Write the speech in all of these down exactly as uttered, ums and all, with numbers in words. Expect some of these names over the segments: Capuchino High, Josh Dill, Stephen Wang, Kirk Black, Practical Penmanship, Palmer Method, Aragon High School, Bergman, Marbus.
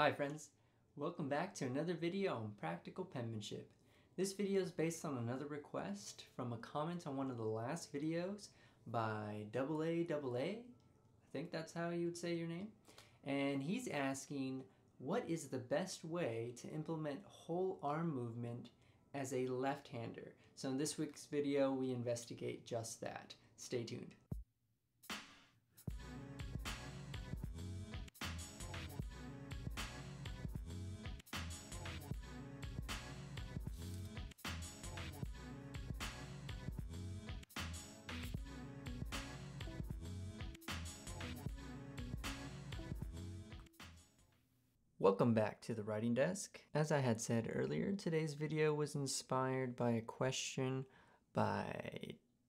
Hi friends, welcome back to another video on practical penmanship. This video is based on another request from a comment on one of the last videos by A A A A, I think that's how you would say your name, and he's asking, what is the best way to implement whole arm movement as a left-hander? So in this week's video we investigate just that. Stay tuned. Welcome back to the writing desk. As I had said earlier, today's video was inspired by a question by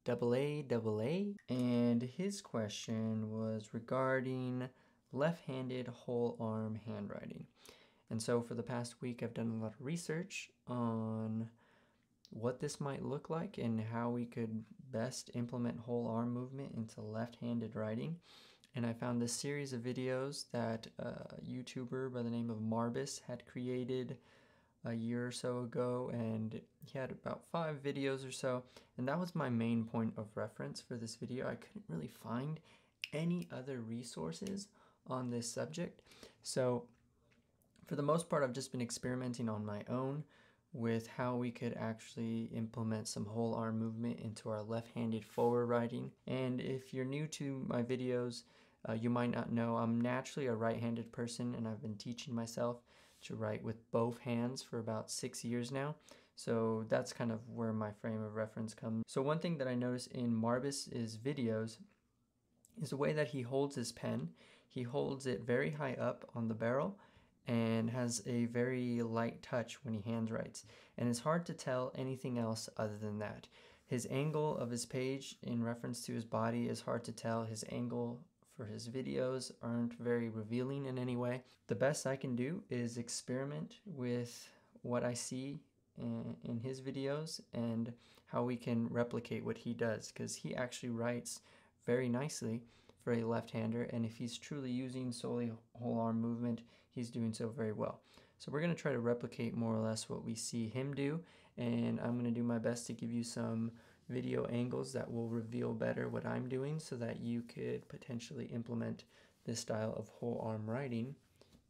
A A A A, and his question was regarding left-handed whole arm handwriting. And so for the past week I've done a lot of research on what this might look like and how we could best implement whole arm movement into left-handed writing. And I found this series of videos that a YouTuber by the name of Marbus had created a year or so ago, and he had about five videos or so, and that was my main point of reference for this video. I couldn't really find any other resources on this subject, so for the most part I've just been experimenting on my own with how we could actually implement some whole arm movement into our left-handed forward writing. And if you're new to my videos, uh, you might not know I'm naturally a right-handed person, and I've been teaching myself to write with both hands for about six years now. So that's kind of where my frame of reference comes. So one thing that I noticed in Marbus's videos is the way that he holds his pen. He holds it very high up on the barrel and has a very light touch when he handwrites, and it's hard to tell anything else other than that. His angle of his page in reference to his body is hard to tell. His angle for his videos aren't very revealing in any way. The best I can do is experiment with what I see in, in his videos and how we can replicate what he does, because he actually writes very nicely for a left-hander, and if he's truly using solely whole arm movement, he's doing so very well. So we're going to try to replicate more or less what we see him do, and I'm going to do my best to give you some video angles that will reveal better what I'm doing so that you could potentially implement this style of whole arm writing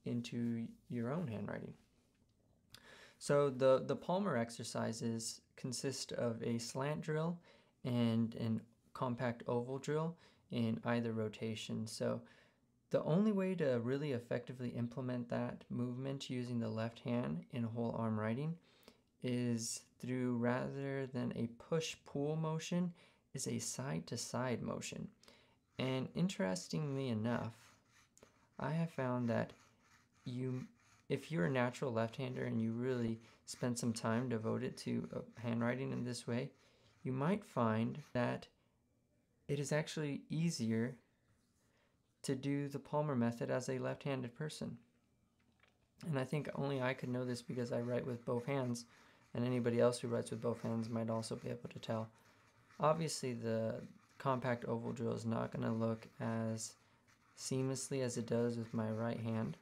into your own handwriting. So the, the Palmer exercises consist of a slant drill and an compact oval drill in either rotation. So the only way to really effectively implement that movement using the left hand in whole arm writing is through, rather than a push-pull motion, is a side-to-side motion. And interestingly enough, I have found that you, if you're a natural left-hander and you really spend some time devoted to handwriting in this way, you might find that it is actually easier to do the Palmer method as a left-handed person. And I think only I could know this because I write with both hands, and anybody else who writes with both hands might also be able to tell. Obviously the compact oval drill is not going to look as seamlessly as it does with my right hand.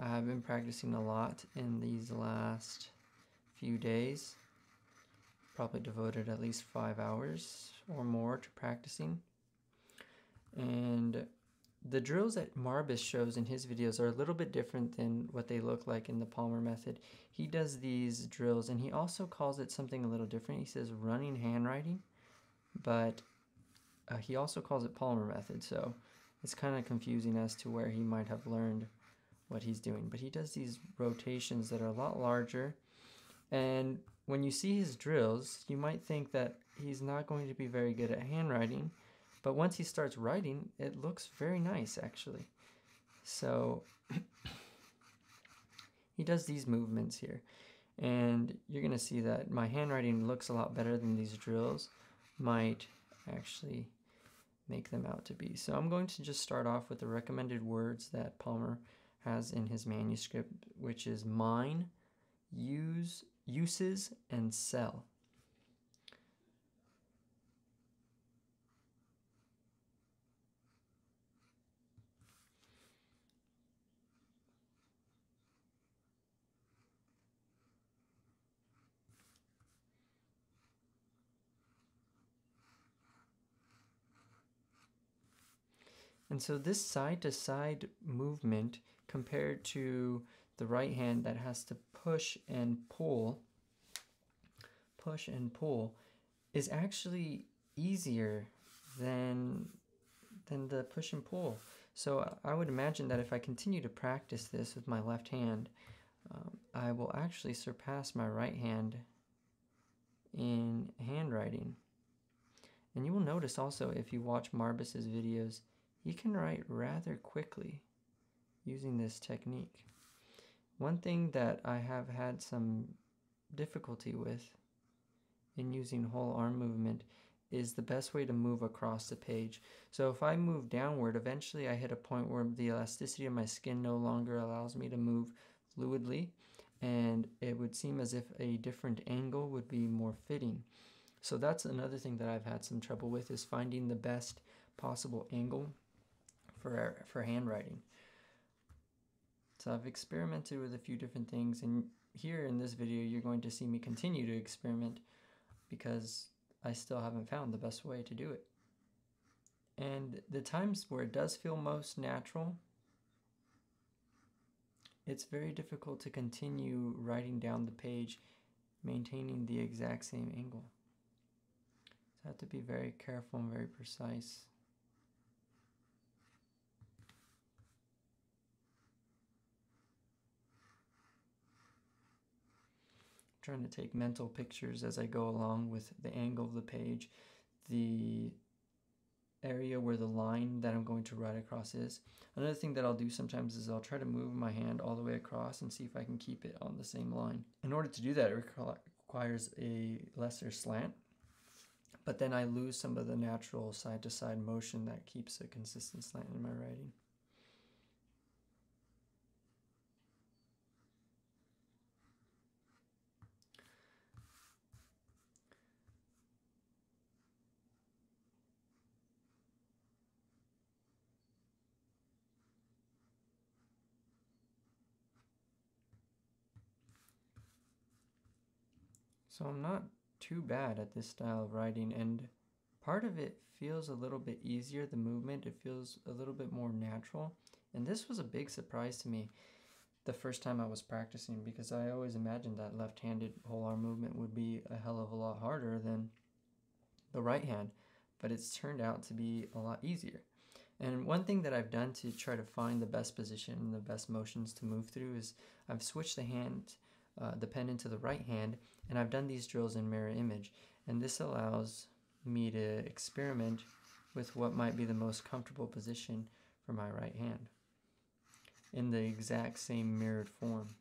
I've been practicing a lot in these last few days, probably devoted at least five hours or more to practicing. And the drills that Marbus shows in his videos are a little bit different than what they look like in the Palmer method. He does these drills, and he also calls it something a little different. He says running handwriting, but uh, he also calls it Palmer method, so it's kind of confusing as to where he might have learned what he's doing. But he does these rotations that are a lot larger, and when you see his drills you might think that he's not going to be very good at handwriting, but once he starts writing it looks very nice actually. So he does these movements here, and you're gonna see that my handwriting looks a lot better than these drills might actually make them out to be. So I'm going to just start off with the recommended words that Palmer has in his manuscript, which is mine, use, uses, and sell. And so this side-to-side movement compared to the right hand that has to push and pull, push and pull, is actually easier than, than the push and pull. So I would imagine that if I continue to practice this with my left hand, um, I will actually surpass my right hand in handwriting. And you will notice also, if you watch Marbus's videos, he can write rather quickly using this technique. One thing that I have had some difficulty with in using whole arm movement is the best way to move across the page. So if I move downward, eventually I hit a point where the elasticity of my skin no longer allows me to move fluidly, and it would seem as if a different angle would be more fitting. So that's another thing that I've had some trouble with, is finding the best possible angle for, for handwriting. So I've experimented with a few different things, and here in this video you're going to see me continue to experiment because I still haven't found the best way to do it. And the times where it does feel most natural, it's very difficult to continue writing down the page maintaining the exact same angle. I have to be very careful and very precise. I'm trying to take mental pictures as I go along with the angle of the page, the area where the line that I'm going to write across is. Another thing that I'll do sometimes is I'll try to move my hand all the way across and see if I can keep it on the same line. In order to do that, it requires a lesser slant, but then I lose some of the natural side-to-side motion that keeps a consistent slant in my writing. So I'm not too bad at this style of writing, and part of it feels a little bit easier, the movement, it feels a little bit more natural. And this was a big surprise to me the first time I was practicing, because I always imagined that left-handed whole arm movement would be a hell of a lot harder than the right hand, but it's turned out to be a lot easier. And one thing that I've done to try to find the best position and the best motions to move through is I've switched the hand Uh, the pen into the right hand, and I've done these drills in mirror image, and this allows me to experiment with what might be the most comfortable position for my right hand in the exact same mirrored form.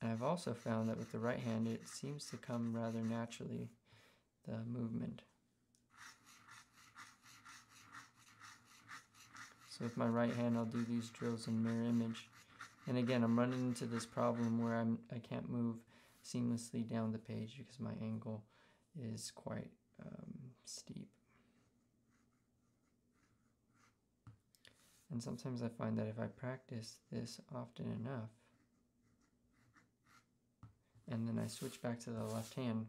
And I've also found that with the right hand it seems to come rather naturally, the movement. So with my right hand I'll do these drills in mirror image. And again, I'm running into this problem where I'm, I can't move seamlessly down the page because my angle is quite um, steep. And sometimes I find that if I practice this often enough, and then I switch back to the left hand,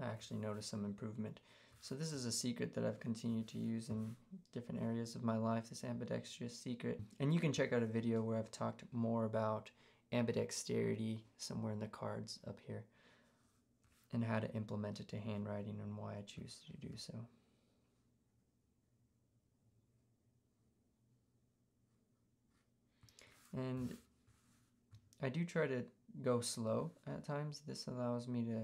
I actually notice some improvement. So this is a secret that I've continued to use in different areas of my life, this ambidextrous secret. And you can check out a video where I've talked more about ambidexterity somewhere in the cards up here, and how to implement it to handwriting and why I choose to do so. And I do try to go slow at times. This allows me to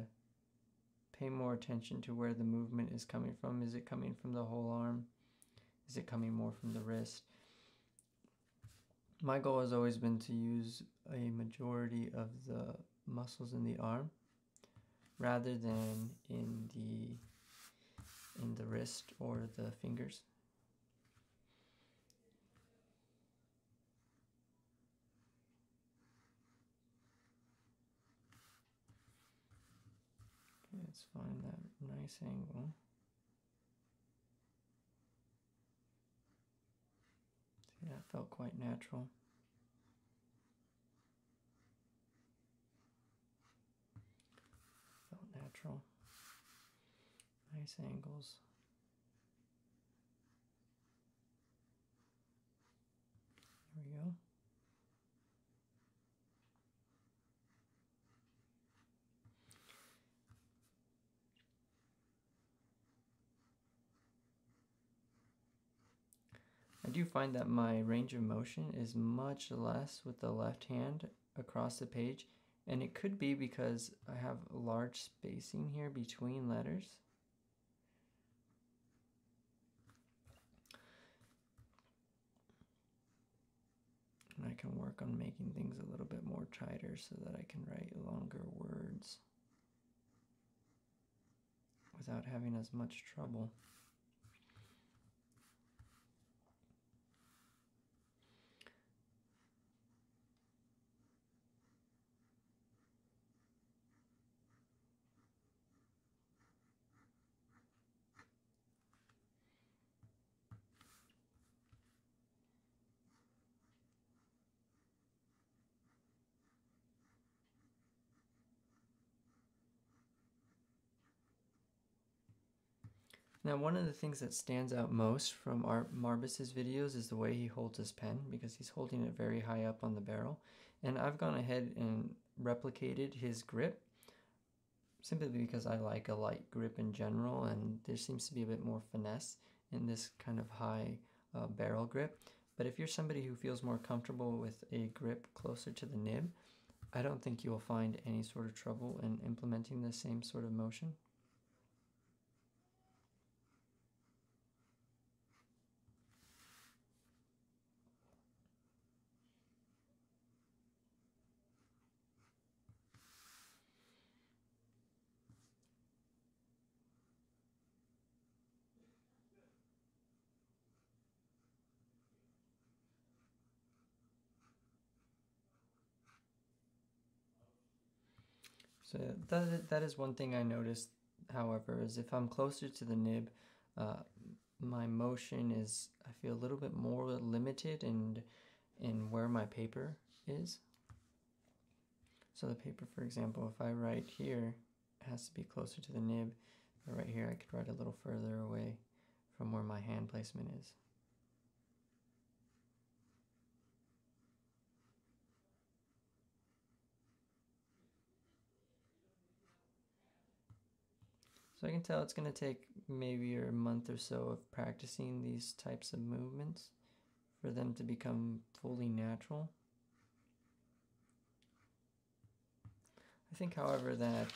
pay more attention to where the movement is coming from. Is it coming from the whole arm? Is it coming more from the wrist? My goal has always been to use a majority of the muscles in the arm rather than in the, in the wrist or the fingers. Let's find that nice angle. See, that felt quite natural. Felt natural. Nice angles. we go. I do find that my range of motion is much less with the left hand across the page, and it could be because I have large spacing here between letters. And I can work on making things a little bit more tighter so that I can write longer words without having as much trouble. Now, one of the things that stands out most from our Marbus's videos is the way he holds his pen, because he's holding it very high up on the barrel. And I've gone ahead and replicated his grip, simply because I like a light grip in general, and there seems to be a bit more finesse in this kind of high uh, barrel grip. But if you're somebody who feels more comfortable with a grip closer to the nib, I don't think you'll find any sort of trouble in implementing the same sort of motion. So that, that is one thing I noticed, however, is if I'm closer to the nib, uh, my motion is, I feel a little bit more limited in, in where my paper is. So the paper, for example, if I write here, it has to be closer to the nib. But right here, I could write a little further away from where my hand placement is. So I can tell it's going to take maybe a month or so of practicing these types of movements for them to become fully natural. I think, however, that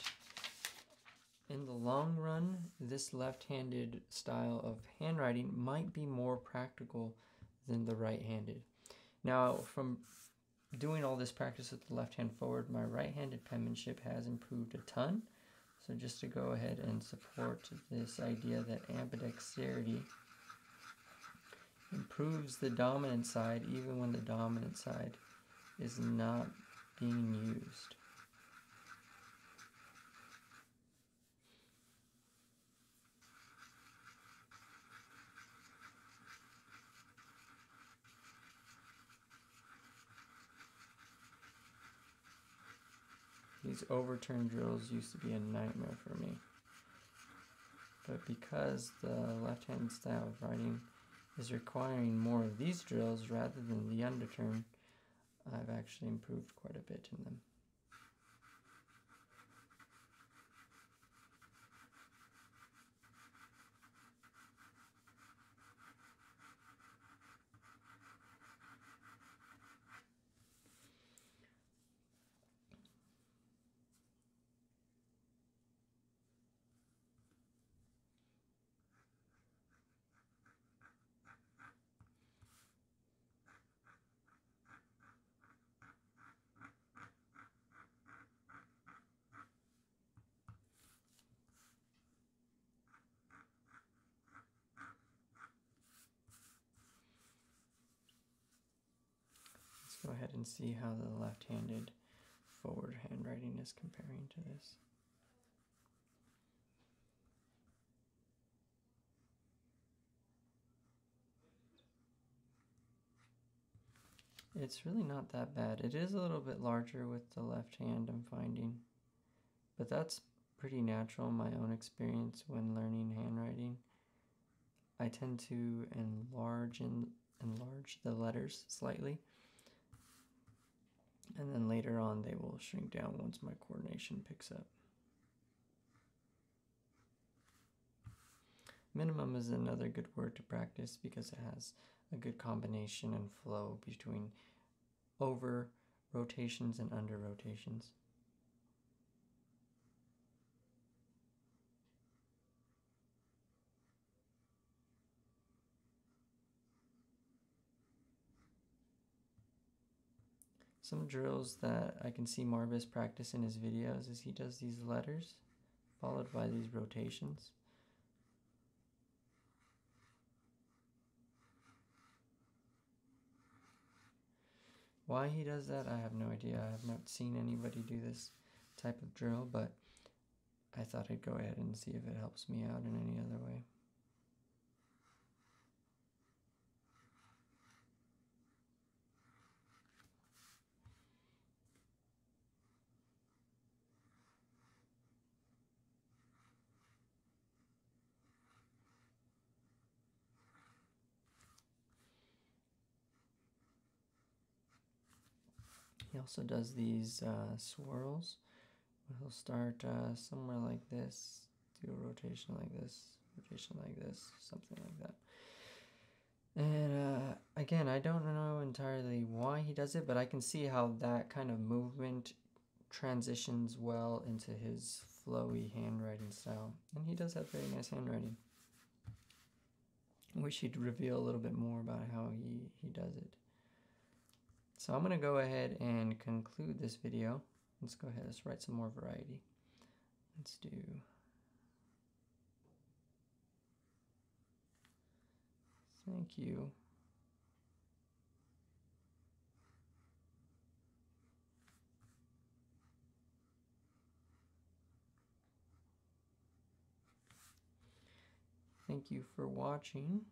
in the long run, this left-handed style of handwriting might be more practical than the right-handed. Now, from doing all this practice with the left hand forward, my right-handed penmanship has improved a ton. So just to go ahead and support this idea that ambidexterity improves the dominant side even when the dominant side is not being used. These overturn drills used to be a nightmare for me. But because the left-hand style of writing is requiring more of these drills rather than the underturn, I've actually improved quite a bit in them. Go ahead and see how the left-handed forward handwriting is comparing to this. It's really not that bad. It is a little bit larger with the left hand, I'm finding. But that's pretty natural in my own experience when learning handwriting. I tend to enlarge, and enlarge the letters slightly. and then later on they will shrink down once my coordination picks up. Minimum is another good word to practice because it has a good combination and flow between over rotations and under rotations. Some drills that I can see Marbus practice in his videos is he does these letters followed by these rotations. Why he does that, I have no idea. I have not seen anybody do this type of drill, but I thought I'd go ahead and see if it helps me out in any other way. He also does these uh, swirls. He'll start uh, somewhere like this, do a rotation like this, rotation like this, something like that. And uh, again, I don't know entirely why he does it, but I can see how that kind of movement transitions well into his flowy handwriting style. And he does have very nice handwriting. I wish he'd reveal a little bit more about how he, he does it. So I'm going to go ahead and conclude this video. Let's go ahead, let's write some more variety. Let's do thank you. Thank you for watching.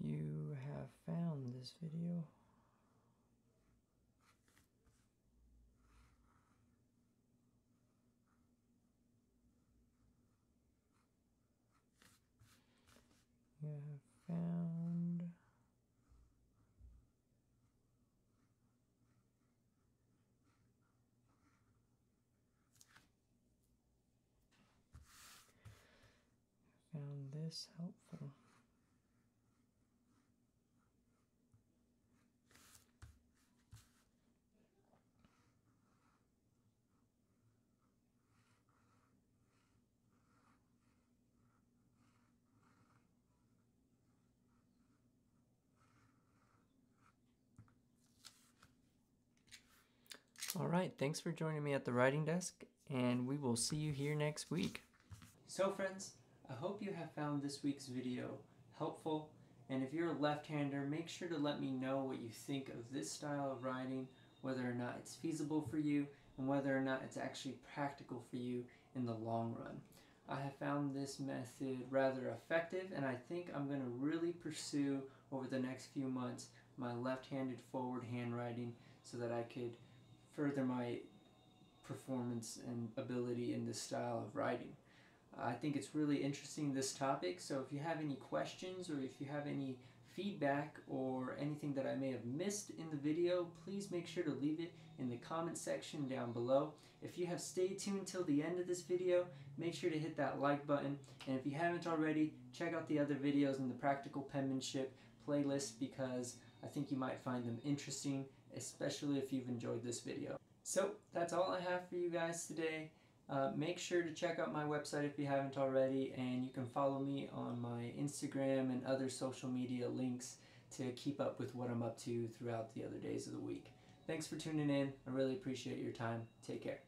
You have found this video. You have found found this helpful. All right, thanks for joining me at the writing desk, and we will see you here next week. So friends, I hope you have found this week's video helpful, and if you're a left-hander, make sure to let me know what you think of this style of writing, whether or not it's feasible for you, and whether or not it's actually practical for you in the long run. I have found this method rather effective, and I think I'm going to really pursue over the next few months my left-handed forward handwriting so that I could further my performance and ability in this style of writing. Uh, I think it's really interesting, this topic, so if you have any questions or if you have any feedback or anything that I may have missed in the video, please make sure to leave it in the comment section down below. If you have stayed tuned till the end of this video, make sure to hit that like button, and if you haven't already, check out the other videos in the Practical Penmanship playlist because I think you might find them interesting, especially if you've enjoyed this video. So that's all I have for you guys today. Uh, make sure to check out my website if you haven't already, and you can follow me on my Instagram and other social media links to keep up with what I'm up to throughout the other days of the week. Thanks for tuning in. I really appreciate your time. Take care.